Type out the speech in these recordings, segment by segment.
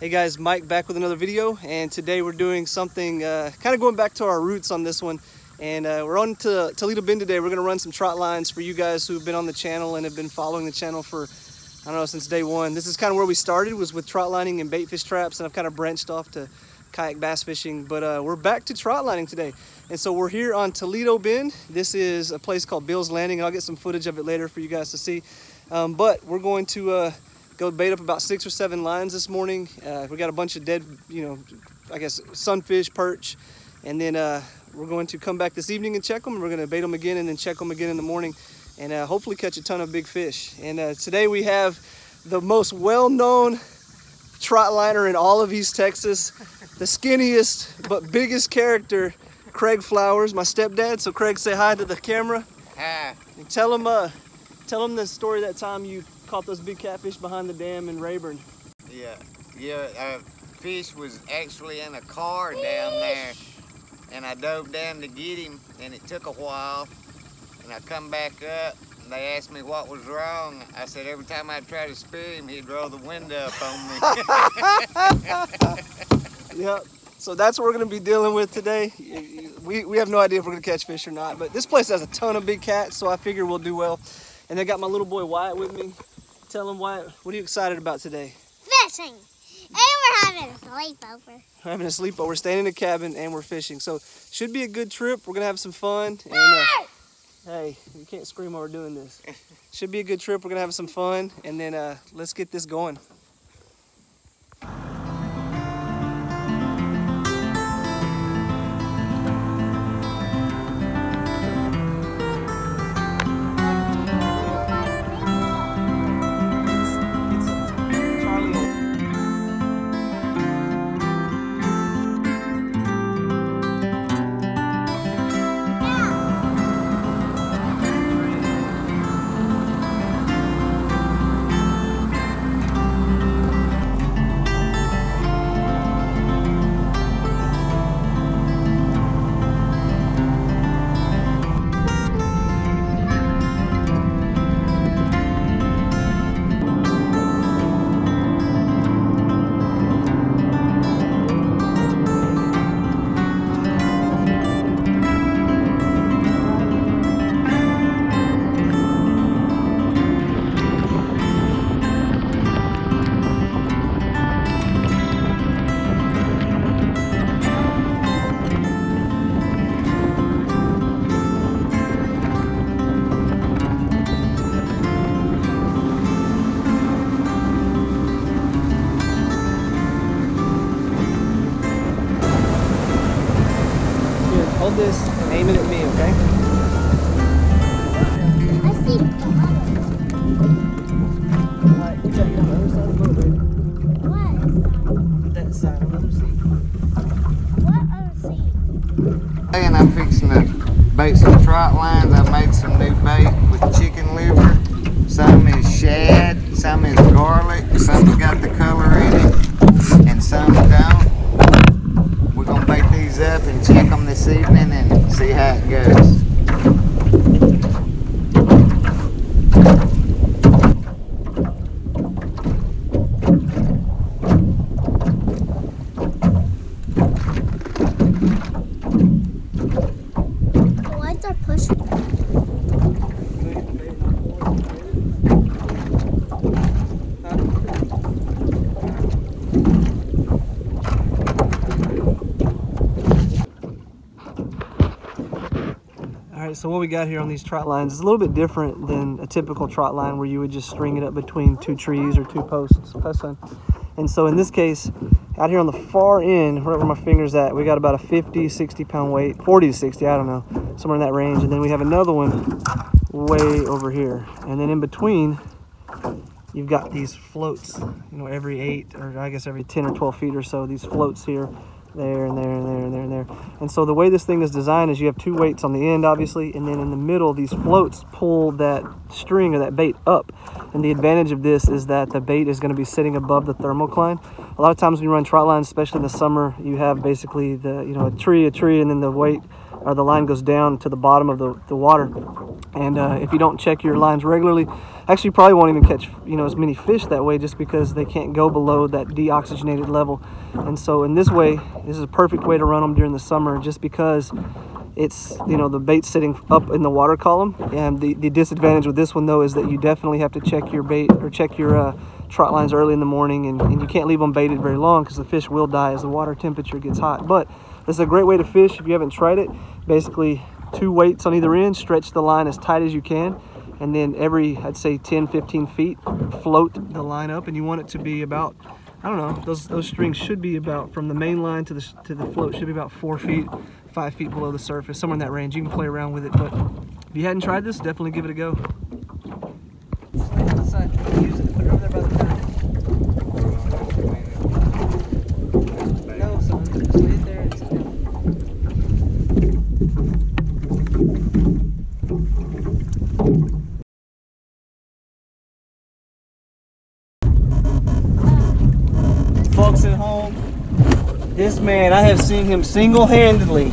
Hey guys, Mike back with another video, and today we're doing something kind of going back to our roots on this one. And we're on to Toledo Bend today. We're gonna run some trot lines for you guys who've been on the channel and have been following the channel for, I don't know, since day one. This is kind of where we started, was with trot lining and bait fish traps, and I've kind of branched off to kayak bass fishing, but we're back to trot lining today. And so we're here on Toledo Bend. This is a place called Bill's Landing, and I'll get some footage of it later for you guys to see. But we're going to go bait up about 6 or 7 lines this morning. We got a bunch of dead, you know, I guess sunfish, perch, and then we're going to come back this evening and check them. We're going to bait them again and then check them again in the morning, and hopefully catch a ton of big fish. And today we have the most well-known trot liner in all of East Texas, the skinniest but biggest character, Craig Flowers, my stepdad. So Craig, say hi to the camera. Hi. And tell him the story that time you caught those big catfish behind the dam in Rayburn. Yeah, fish was actually in a car down there, and I dove down to get him, and it took a while, and I come back up, and they asked me what was wrong. I said every time I try to spear him, he'd roll the window up on me. Yep, so that's what we're gonna be dealing with today. We have no idea if we're gonna catch fish or not, but this place has a ton of big cats, so I figure we'll do well. And I got my little boy Wyatt with me. Tell him, Wyatt, what are you excited about today? Fishing. And we're having a sleepover. We're having a sleepover. We're staying in a cabin and we're fishing. So should be a good trip. We're going to have some fun. And, hey, you can't scream while we're doing this. Should be a good trip. We're going to have some fun. And then let's get this going. This and aim it at me, okay? I see the light. You got your other side of the boat, baby. What? That side, another seat. What other seat? And I'm fixing to bait some trot lines. I made some new bait with chicken liver. Some is shad, some is garlic, some's got the color in it, and some don't. Up and check them this evening and see how it goes. So what we got here on these trot lines is a little bit different than a typical trot line where you would just string it up between 2 trees or 2 posts. And so in this case, out here on the far end, right where my finger's at, we got about a 50, 60 pound weight, 40 to 60, I don't know, somewhere in that range. And then we have another one way over here. And then in between, you've got these floats, you know, every 8 or I guess every 10 or 12 feet or so, these floats here. There and there and there and there and there. And so the way this thing is designed is you have 2 weights on the end, obviously, and then in the middle these floats pull that string or that bait up. And the advantage of this is that the bait is going to be sitting above the thermocline. A lot of times when you run trot lines, especially in the summer, you have basically the, you know, a tree, and then the weight or the line goes down to the bottom of the water. And if you don't check your lines regularly, Actually, you probably won't even catch, you know, as many fish that way, just because they can't go below that deoxygenated level. And so in this way, this is a perfect way to run them during the summer, just because it's, you know, the bait sitting up in the water column. And the disadvantage with this one, though, is that you definitely have to check your bait, or check your trot lines early in the morning, and you can't leave them baited very long because the fish will die as the water temperature gets hot. But this is a great way to fish if you haven't tried it. Basically, two weights on either end, stretch the line as tight as you can, and then every, I'd say 10-15 feet, float the line up, and you want it to be about, I don't know, those strings should be about, from the main line to the float, should be about 4 feet, 5 feet below the surface, somewhere in that range. You can play around with it, but if you hadn't tried this, definitely give it a go. This man, I have seen him single-handedly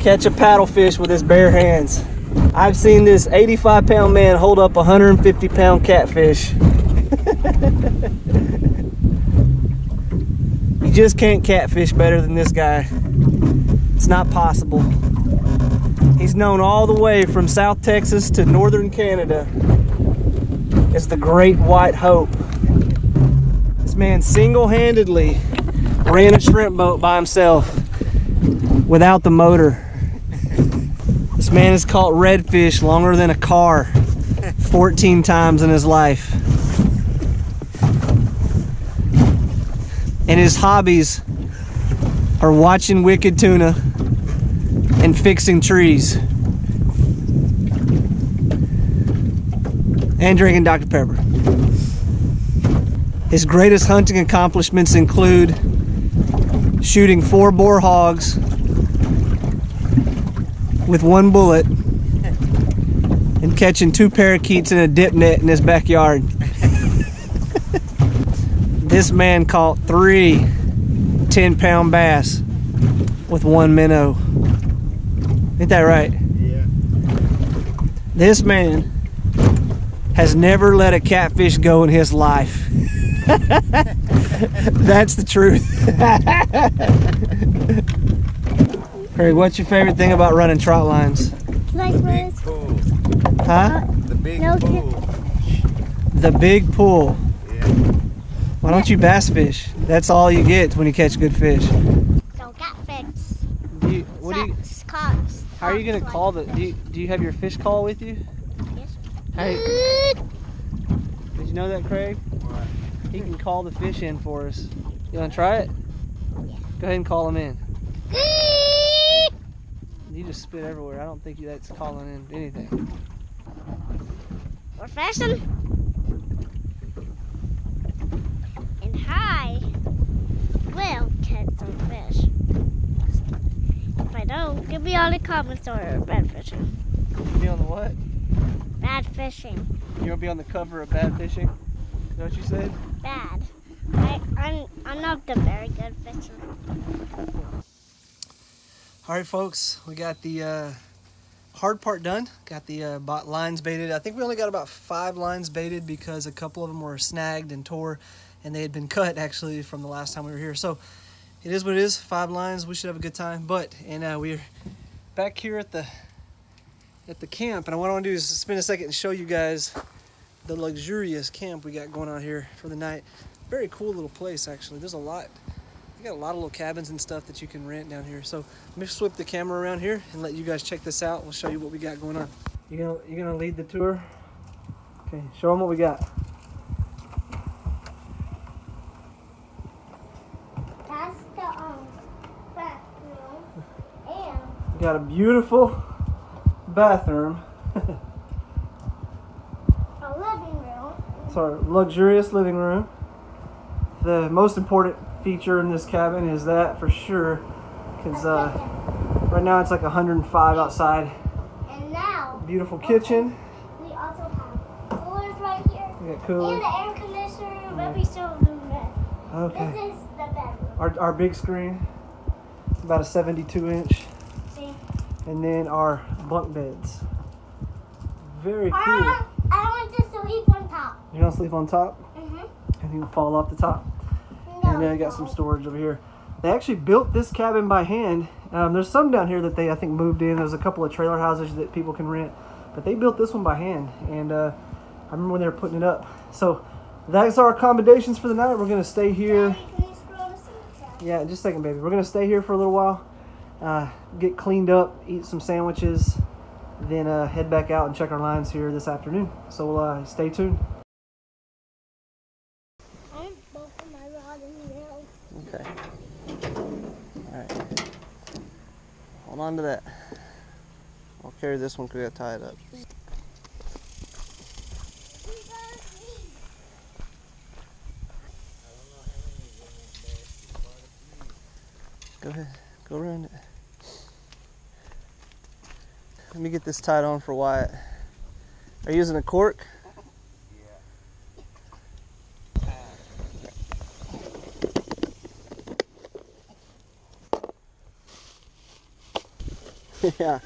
catch a paddlefish with his bare hands. I've seen this 85-pound man hold up a 150-pound catfish. You just can't catfish better than this guy. It's not possible. He's known all the way from South Texas to northern Canada as the Great White Hope. This man single-handedly ran a shrimp boat by himself without the motor. This man has caught redfish longer than a car 14 times in his life. And his hobbies are watching wicked tuna and fixing trees. And drinking Dr. Pepper. His greatest hunting accomplishments include shooting 4 boar hogs with 1 bullet and catching 2 parakeets in a dip net in his backyard. This man caught 3 10-pound bass with 1 minnow. Ain't that right? Yeah. This man has never let a catfish go in his life. That's the truth. Craig, what's your favorite thing about running trot lines? Like the big pool. Huh? The big pool. The big pool. Yeah. Why don't you bass fish? That's all you get when you catch good fish. Don't get fish. How are you going to call the... Do you have your fish call with you? Yes. Did you know that, Craig? What? He can call the fish in for us. You want to try it? Yeah. Go ahead and call him in. You just spit everywhere. I don't think that's calling in anything. We're fishing. And I will catch some fish. If I don't, give me all the comments on bad fishing. You'll be on the what? Bad fishing. You'll be on the cover of Bad Fishing? Is that what you said? Bad. I'm not the very good fisher. All right, folks, we got the hard part done. Got the lines baited. I think we only got about 5 lines baited because a couple of them were snagged and tore, and they had been cut actually from the last time we were here. So it is what it is. 5 lines. We should have a good time. And we're back here at the camp, and what I want to do is spend a second and show you guys the luxurious camp we got going on here for the night. Very cool little place, actually. There's a lot. We got a lot of little cabins and stuff that you can rent down here. So let me flip the camera around here and let you guys check this out. We'll show you what we got going on. You're gonna lead the tour. Okay, show them what we got. That's the bathroom, and we got a beautiful bathroom. Our luxurious living room. The most important feature in this cabin is that, for sure, because right now it's like 105 outside. And now, beautiful kitchen. We also have coolers right here. We got coolers. And the air conditioner, but we still have room left. Okay. This is the bedroom. Our big screen, about a 72-inch. See? And then our bunk beds. Very cool. I want this to leave. You're gonna sleep on top? Mm-hmm. And you'll fall off the top. No, and I got some storage over here. They actually built this cabin by hand. There's some down here that they, I think, moved in. There's a couple of trailer houses that people can rent. But they built this one by hand. And I remember when they were putting it up. So that's our accommodations for the night. We're going to stay here. Daddy, can you scroll to Santa? Yeah, just a second, baby. We're going to stay here for a little while. Get cleaned up, eat some sandwiches. Then head back out and check our lines here this afternoon. So we'll stay tuned. Okay. Alright. Hold on to that. I'll carry this one because we got to tie it up. Go ahead. Go around it. Let me get this tied on for Wyatt. Are you using a cork? Yeah.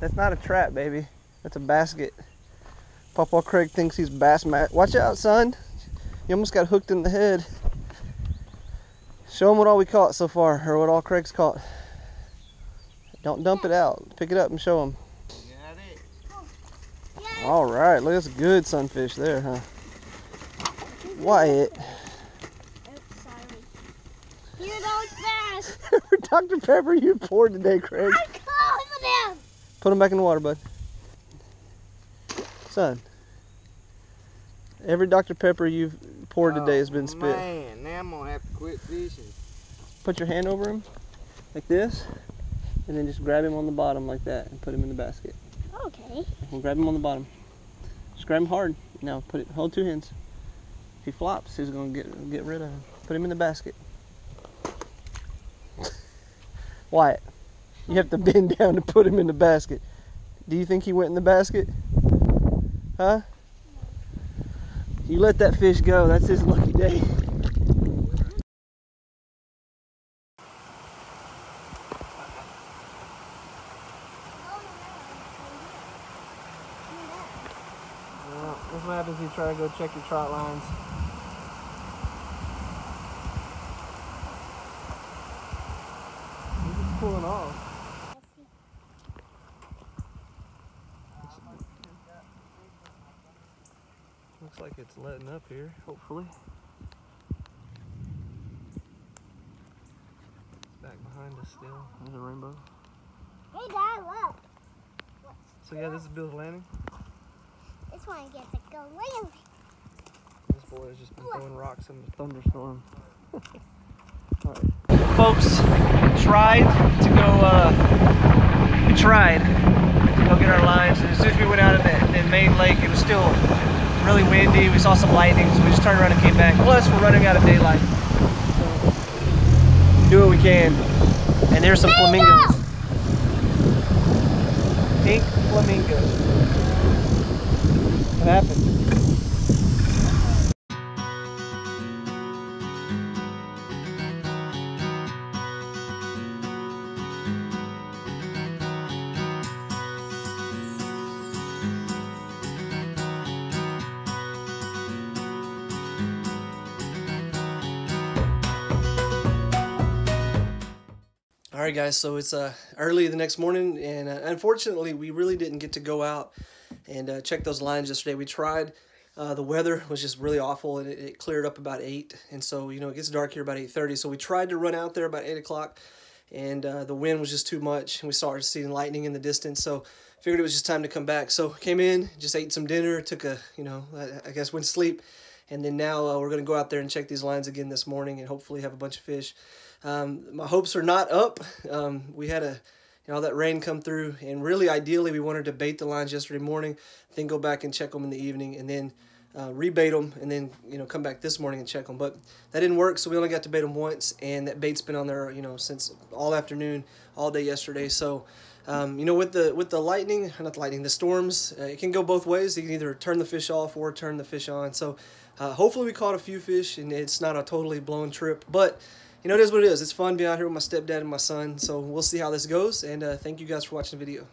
That's not a trap, baby. That's a basket. Papa Craig thinks he's bass mat. Watch out, son. You almost got hooked in the head. Show him what all we caught so far, or what all Craig's caught. Don't dump it out. Pick it up and show him. Got it. All right, look, that's a good sunfish there, huh? Wyatt. You're going fast. Dr. Pepper, you poor today, Craig. I'm calling them. Put him back in the water, bud. Son, every Dr. Pepper you've poured today has been spit. Man, now I'm going to have to quit fishing. Put your hand over him like this, and then just grab him on the bottom like that and put him in the basket. Okay. And grab him on the bottom. Just grab him hard. Now, put it. Hold two hands. If he flops, he's going to get rid of him. Put him in the basket. Wyatt, you have to bend down to put him in the basket. Do you think he went in the basket? Huh? You let that fish go. That's his lucky day. Well, this is what happens if you try to go check your trout lines. Pulling off. Looks like it's letting up here, hopefully. It's back behind us still. There's a rainbow. Hey, Dad, look. So, yeah, this is Bill's Landing. This one gets to go landing. This boy has just been throwing rocks in the thunderstorm. All right. Folks, we tried to go get our lines, and as soon as we went out in the main lake, it was still really windy. We saw some lightning, so we just turned around and came back. Plus, we're running out of daylight, so do what we can. And there's some flamingos, pink flamingos. What happened? Alright guys, so it's early the next morning, and unfortunately we really didn't get to go out and check those lines yesterday. We tried. The weather was just really awful, and it cleared up about 8, and so, you know, it gets dark here about 8:30, so we tried to run out there about 8 o'clock, and the wind was just too much, and we started seeing lightning in the distance, so figured it was just time to come back. So came in, just ate some dinner, took a, you know, I guess went to sleep, and then now we're going to go out there and check these lines again this morning and hopefully have a bunch of fish. My hopes are not up. We had all that rain come through, and really ideally we wanted to bait the lines yesterday morning, then go back and check them in the evening, and then rebait them, and then, you know, come back this morning and check them. But that didn't work, so we only got to bait them once, and that bait's been on there, you know, since all afternoon, all day yesterday. So you know, with the lightning, not the lightning, the storms, it can go both ways. You can either turn the fish off or turn the fish on. So hopefully we caught a few fish, and it's not a totally blown trip, but you know, it is what it is. It's fun being out here with my stepdad and my son. So we'll see how this goes. And thank you guys for watching the video.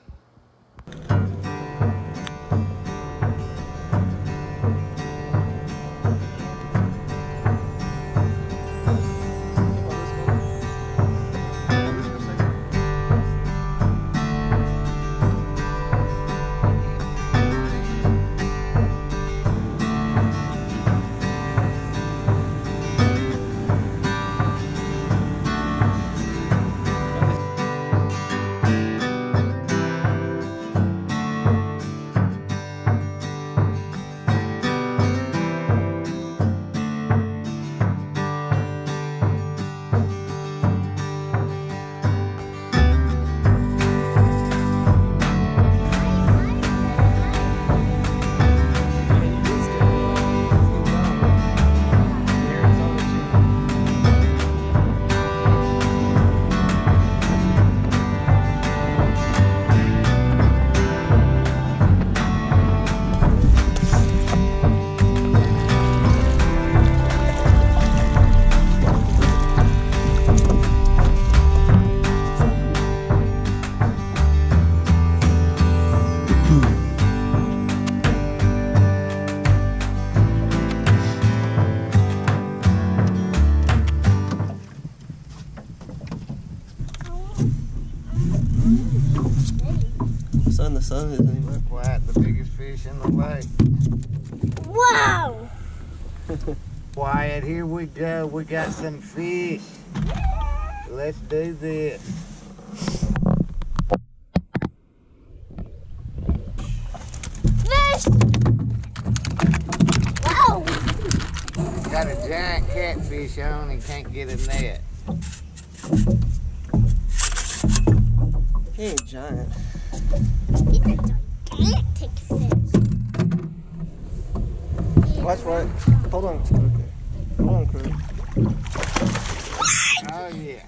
Sun isn't even. Look, Wyatt, the biggest fish in the lake. Wow! Wyatt, here we go. We got some fish. Let's do this. Fish! Wow! Got a giant catfish on and can't get a net. He ain't giant. He's a gigantic fish. Watch what? Hold on, Craig. Hold on, Craig. What? Oh, yeah.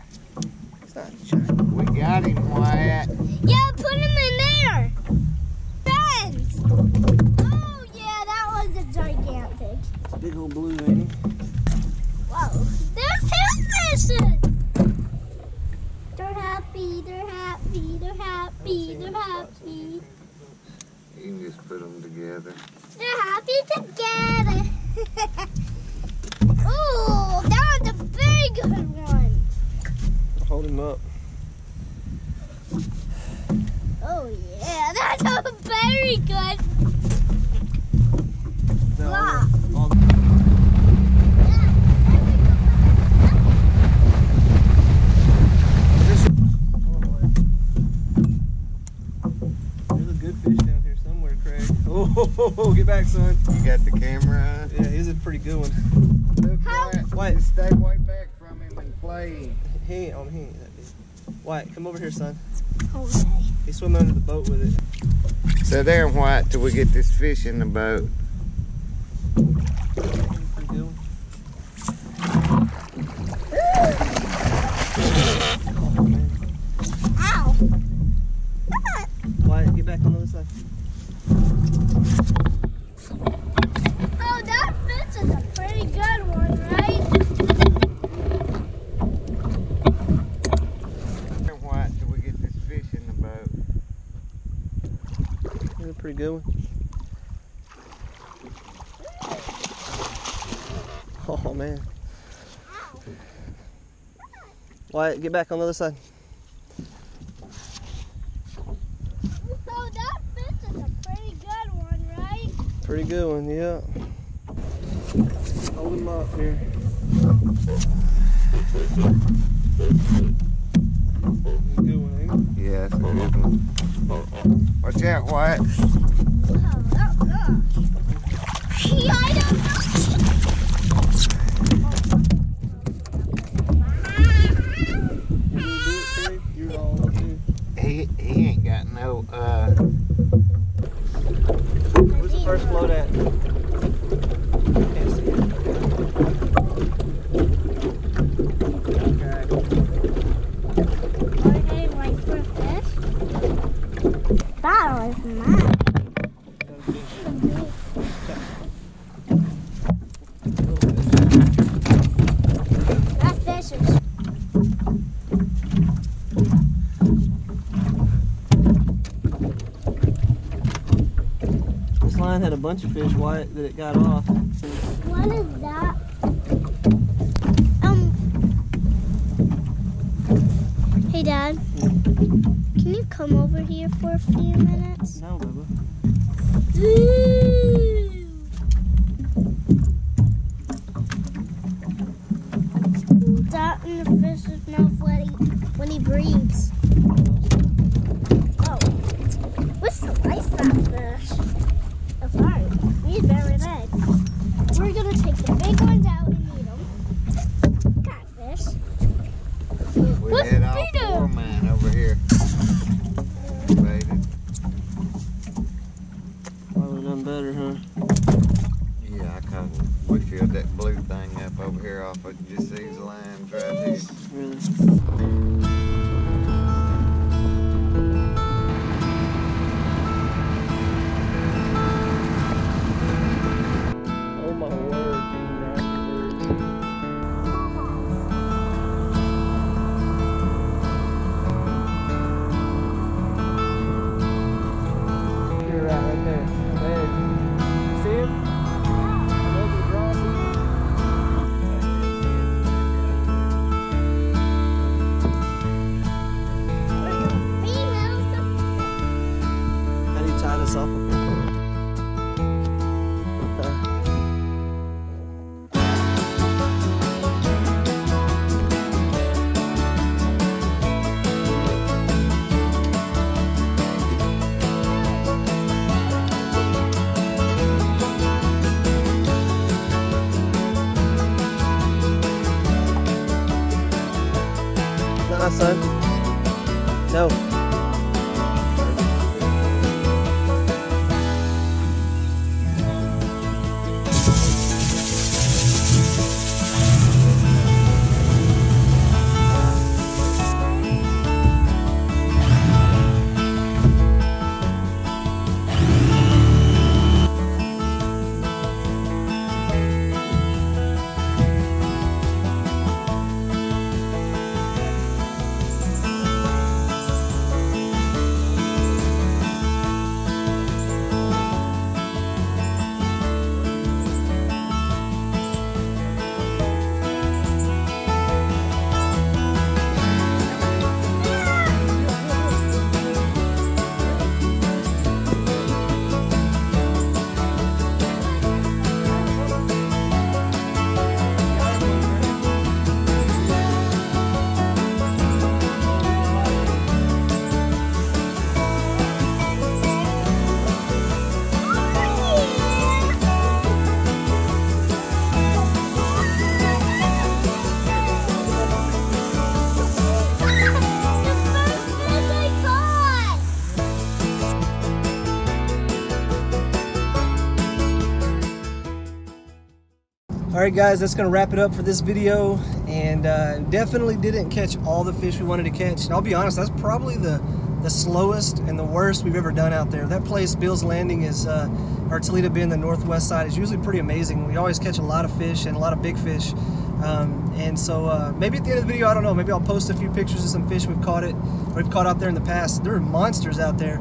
It's not giant. We got him, Wyatt. Yeah, put him in there. Friends. Oh, yeah, that was a gigantic. It's a big old blue, ain't he? Whoa. They're tail fishing. They're happy. You can just put them together. They're happy together. Oh, that was a very good one. Hold him up. Oh, yeah, that's a very good block. Oh, get back, son. You got the camera? Yeah, he's a pretty good one. Look, Wyatt, just stay way back from him and play. He ain't on him. Wyatt, come over here, son. Okay. He's swimming under the boat with it. So there, Wyatt, till we get this fish in the boat. Ow. Wyatt, get back on the other side. Oh, that fish is a pretty good one, right? Why do we get this fish in the boat? That's a pretty good one. Oh, man. Wyatt, get back on the other side. Pretty good one, yeah. Hold him up here. Good one, ain't it? Yeah, it's a good one. Watch out, Wyatt. Yeah, I don't know. You're all up here. He ain't got no, Where's the first float at? Can't see it. Are they my first fish? That was mine. That fish is. bunch of fish, Wyatt, that it got off. What is that? Hey, Dad. Can you come over here for a few minutes? No, Bubba. Ooh. That in the fish's mouth when he breathes. Oh. What's the life that fish? Oh, sorry. We need better bed. We're going to take the big ones out and eat them. Catfish. We had all four men over here. Baited. Probably done better, huh? Yeah, I caught. We filled that blue thing up over here off of just these lines right here. Really? Son? No. Alright guys, that's going to wrap it up for this video, and definitely didn't catch all the fish we wanted to catch. And I'll be honest, that's probably the slowest and the worst we've ever done out there. That place, Bill's Landing, is, or Toledo Bend, the northwest side, is usually pretty amazing. We always catch a lot of fish and a lot of big fish. And so maybe at the end of the video, I don't know, maybe I'll post a few pictures of some fish we've caught out there in the past. There are monsters out there.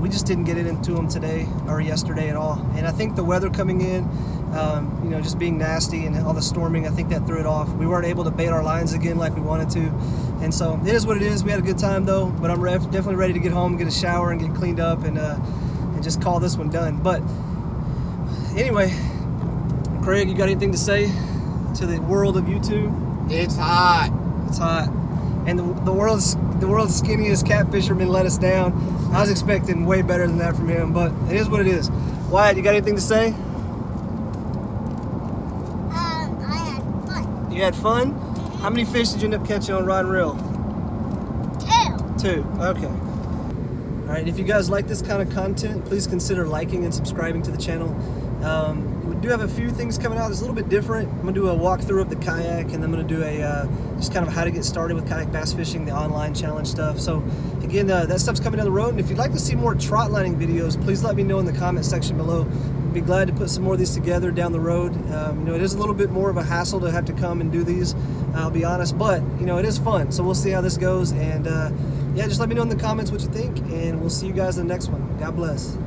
We just didn't get it into them today or yesterday at all. And I think the weather coming in, you know, just being nasty and all the storming, I think that threw it off. We weren't able to bait our lines again like we wanted to. And so it is what it is. We had a good time though, but I'm definitely ready to get home, get a shower and get cleaned up and just call this one done. But anyway, Craig, you got anything to say to the world of YouTube? It's hot. It's hot. And the world's skinniest catfisherman let us down. I was expecting way better than that from him, but it is what it is. Wyatt, you got anything to say? I had fun. You had fun? How many fish did you end up catching on rod and reel? Two. Okay. All right, if you guys like this kind of content, please consider liking and subscribing to the channel. We do have a few things coming out that's a little bit different. I'm going to do a walkthrough of the kayak, and I'm going to do a just kind of how to get started with kayak bass fishing, the online challenge stuff. So again, that stuff's coming down the road. And if you'd like to see more trot lining videos, please let me know in the comment section below. I'd be glad to put some more of these together down the road. You know, it is a little bit more of a hassle to have to come and do these, I'll be honest, but you know, it is fun. So we'll see how this goes. And yeah, just let me know in the comments what you think, and we'll see you guys in the next one. God bless.